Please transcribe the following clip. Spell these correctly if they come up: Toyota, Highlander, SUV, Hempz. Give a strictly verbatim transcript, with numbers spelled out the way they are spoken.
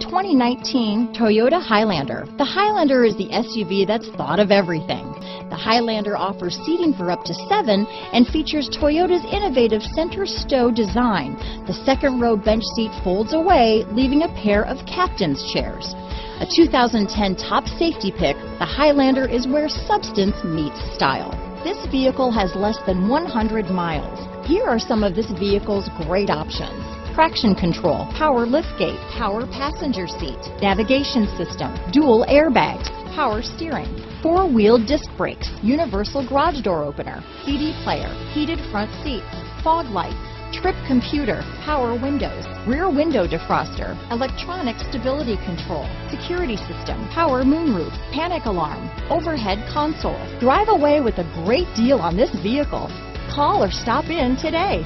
twenty nineteen Toyota Highlander. The Highlander is the S U V that's thought of everything. The Highlander offers seating for up to seven and features Toyota's innovative center stow design. The second row bench seat folds away, leaving a pair of captain's chairs. A two thousand ten top safety pick, the Highlander is where substance meets style. This vehicle has less than one hundred miles. Here are some of this vehicle's great options: traction control, power liftgate, power passenger seat, navigation system, dual airbags, power steering, four-wheel disc brakes, universal garage door opener, C D player, heated front seats, fog lights, trip computer, power windows, rear window defroster, electronic stability control, security system, power moonroof, panic alarm, overhead console. Drive away with a great deal on this vehicle. Call or stop in today.